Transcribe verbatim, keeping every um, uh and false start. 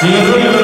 See you.